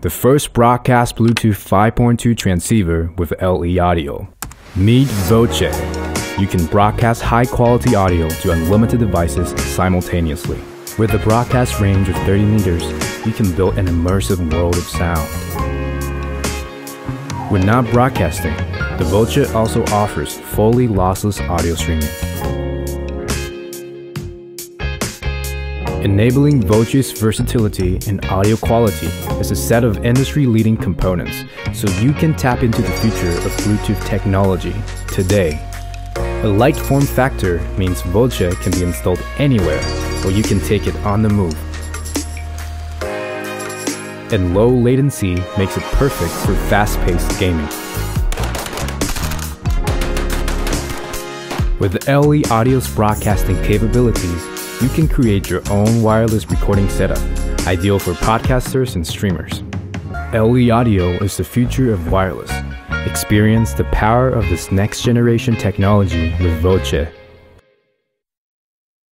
the first broadcast Bluetooth 5.2 transceiver with LE Audio. Meet Voce. You can broadcast high-quality audio to unlimited devices simultaneously. With a broadcast range of 30 meters, you can build an immersive world of sound. When not broadcasting, the Voce also offers fully lossless audio streaming, enabling Voce's versatility and audio quality as a set of industry-leading components, so you can tap into the future of Bluetooth technology today. A light form factor means Voce can be installed anywhere, or you can take it on the move. And low latency makes it perfect for fast-paced gaming. With LE Audio's broadcasting capabilities, you can create your own wireless recording setup, ideal for podcasters and streamers. LE Audio is the future of wireless. Experience the power of this next generation technology with Voce.